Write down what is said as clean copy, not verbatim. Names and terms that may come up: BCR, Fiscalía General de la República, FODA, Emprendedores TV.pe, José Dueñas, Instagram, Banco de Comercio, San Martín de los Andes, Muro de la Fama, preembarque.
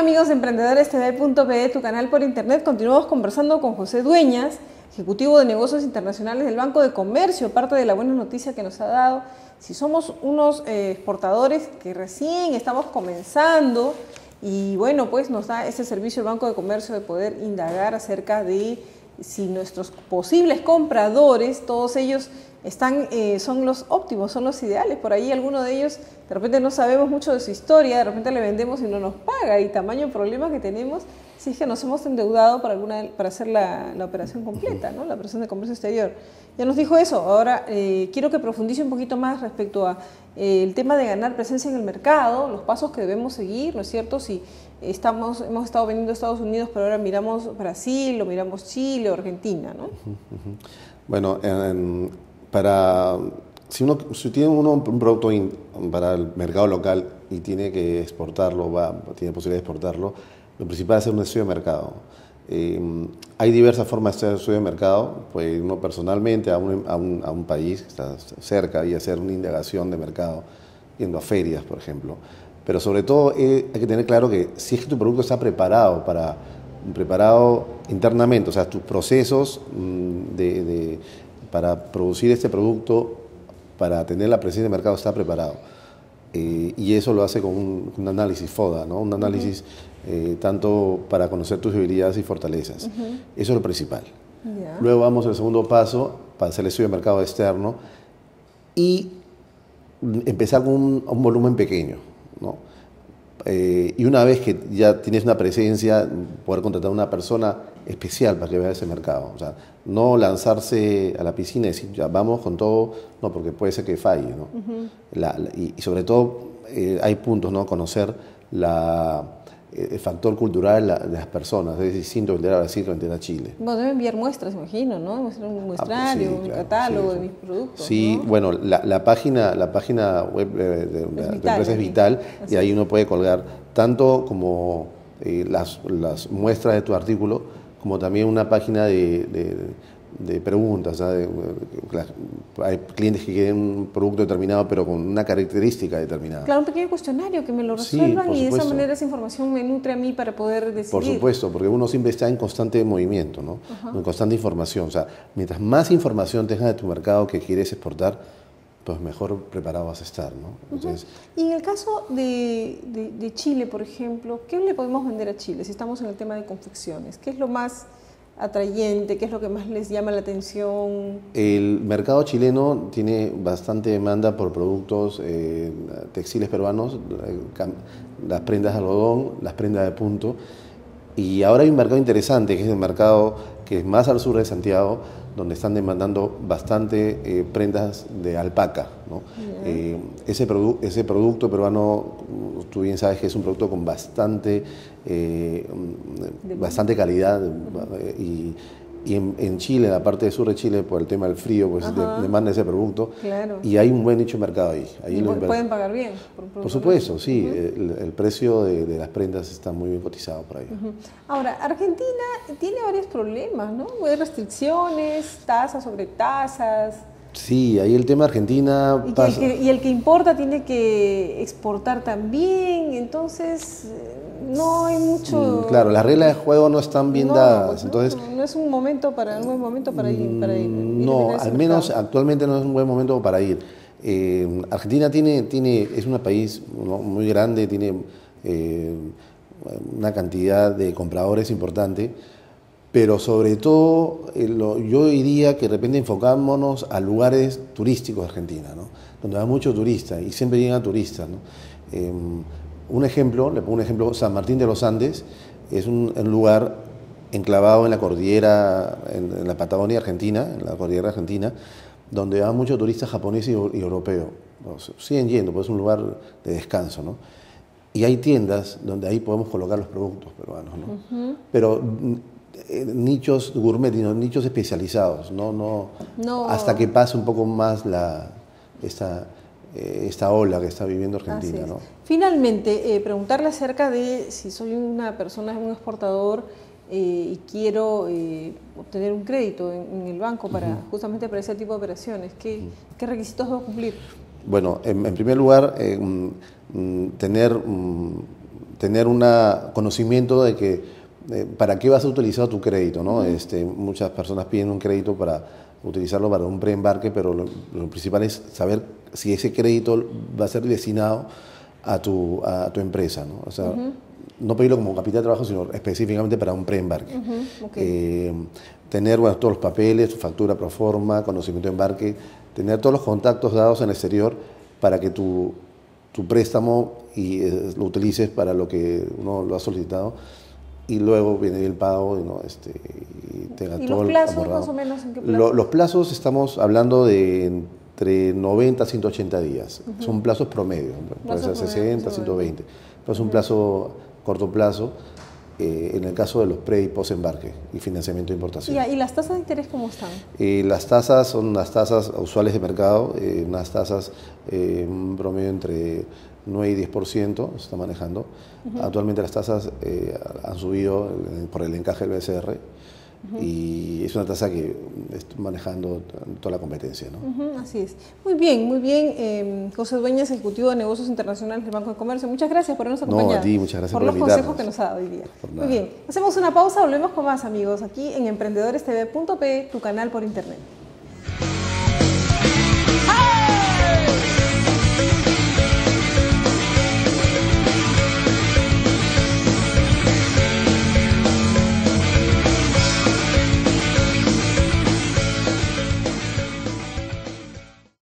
amigos de Emprendedores TV.pe, tu canal por internet. Continuamos conversando con José Dueñas, ejecutivo de negocios internacionales del Banco de Comercio. Parte de la buena noticia que nos ha dado, si somos unos exportadores que recién estamos comenzando, y bueno, pues nos da ese servicio el Banco de Comercio de poder indagar acerca de si nuestros posibles compradores, todos ellos están, son los óptimos, son los ideales. Por ahí alguno de ellos, de repente no sabemos mucho de su historia, de repente le vendemos y no nos paga, y tamaño problema que tenemos si es que nos hemos endeudado para hacer la operación completa, ¿no? La operación de comercio exterior. Ya nos dijo eso. Ahora quiero que profundice un poquito más respecto a el tema de ganar presencia en el mercado, los pasos que debemos seguir, ¿no es cierto? Si hemos estado vendiendo a Estados Unidos, pero ahora miramos Brasil, o miramos Chile, o Argentina, ¿no? Bueno, si tiene uno un producto para el mercado local y tiene que exportarlo, tiene posibilidad de exportarlo, lo principal es hacer un estudio de mercado. Hay diversas formas de hacer estudio de mercado. Puede ir uno personalmente a un país que está cerca y hacer una indagación de mercado, yendo a ferias, por ejemplo. Pero sobre todo hay que tener claro que si es que tu producto está preparado internamente, o sea, tus procesos para producir este producto, para tener la presencia de mercado, está preparado. Y eso lo hace con un análisis FODA, ¿no? Un análisis tanto para conocer tus debilidades y fortalezas. Eso es lo principal. Luego vamos al segundo paso, para hacer el estudio de mercado externo y empezar con un volumen pequeño, ¿no? Y una vez que ya tienes una presencia, poder contratar a una persona especial para que vea ese mercado. O sea, no lanzarse a la piscina y decir, ya vamos con todo, no, porque puede ser que falle, ¿no? Y sobre todo hay puntos, ¿no? Conocer el factor cultural de las personas, es distinto vender a Brasil que vender a Chile. Bueno, debe enviar muestras, imagino, ¿no? Un muestrario, sí, claro, un catálogo de mis productos. Sí, ¿no? Bueno, la página web de la empresa es vital, y ahí uno puede colgar tanto como las muestras de tu artículo, como también una página de preguntas, ¿sabes? Hay clientes que quieren un producto determinado pero con una característica determinada. Claro, un pequeño cuestionario que me lo resuelvan, sí, y de esa manera esa información me nutre a mí para poder decidir. Por supuesto, porque uno siempre está en constante movimiento, ¿no? En constante información. O sea, mientras más información tengas de tu mercado que quieres exportar, pues mejor preparado vas a estar, ¿no? Entonces, y en el caso de Chile, por ejemplo, ¿qué le podemos vender a Chile si estamos en el tema de confecciones? ¿Qué es lo más atrayente? ¿Qué es lo que más les llama la atención? El mercado chileno tiene bastante demanda por productos textiles peruanos, las prendas de algodón, las prendas de punto. Y ahora hay un mercado interesante, que es el mercado que es más al sur de Santiago, donde están demandando bastante prendas de alpaca, ¿no? Ese producto peruano, tú bien sabes que es un producto con bastante, bastante calidad, y en Chile, en la parte del sur de Chile, por el tema del frío, pues demanda ese producto, y hay un buen nicho de mercado ahí. ¿Y pueden pagar bien? Por supuesto, sí. El precio de las prendas está muy bien cotizado por ahí. Ahora, Argentina tiene varios problemas, ¿no? Hay restricciones, tasas sobre tasas. Sí, ahí el tema de Argentina pasa. Y el que importa tiene que exportar también, entonces no hay mucho. Claro, las reglas de juego no están bien dadas. Pues entonces, no es un momento para ir. No, al menos actualmente no es un buen momento para ir. Argentina es un país, ¿no?, muy grande, tiene una cantidad de compradores importante. Pero sobre todo, yo diría que de repente enfocámonos a lugares turísticos de Argentina, ¿no? Donde hay muchos turistas y siempre llegan turistas, ¿no? Un ejemplo, le pongo un ejemplo, San Martín de los Andes es un lugar enclavado en la cordillera, en la Patagonia Argentina, en la cordillera argentina, donde hay muchos turistas japoneses y europeos. Siguen yendo, pues es un lugar de descanso, ¿no? Y hay tiendas donde ahí podemos colocar los productos peruanos, ¿no? Pero nichos gourmet, nichos especializados, no hasta que pase un poco más esta ola que está viviendo Argentina, ¿no? Finalmente, preguntarle acerca de si soy una persona, un exportador, y quiero obtener un crédito en el banco para justamente para ese tipo de operaciones, ¿qué requisitos debo cumplir? Bueno, en primer lugar, tener tener un conocimiento de que para qué vas a utilizar tu crédito, ¿no? Muchas personas piden un crédito para utilizarlo para un preembarque, pero lo principal es saber si ese crédito va a ser destinado a tu empresa, ¿no? O sea, no pedirlo como capital de trabajo, sino específicamente para un preembarque. Tener, bueno, todos los papeles, factura pro forma, conocimiento de embarque, tener todos los contactos dados en el exterior para que tu préstamo y lo utilices para lo que uno lo ha solicitado, y luego viene el pago y, ¿no? Y tenga ¿Y todo los plazos abordado. Más o menos en qué plazos? Los plazos estamos hablando de entre 90 a 180 días. Son plazos promedios, puede ser 60, 120. Pero es un plazo, corto plazo, en el caso de los pre y post embarque y financiamiento de importación. ¿Y las tasas de interés cómo están? Las tasas son las tasas usuales de mercado, unas tasas un promedio entre 9 y 10% se está manejando. Actualmente las tasas han subido por el encaje del BCR. Y es una tasa que está manejando toda la competencia, ¿no? Así es. Muy bien, muy bien. José Dueñas, Ejecutivo de Negocios Internacionales del Banco de Comercio. Muchas gracias por habernos acompañado. No, a ti, muchas gracias por los consejos que nos ha dado hoy día. Muy bien, hacemos una pausa, volvemos con más, amigos, aquí en Emprendedores TV.pe, tu canal por internet.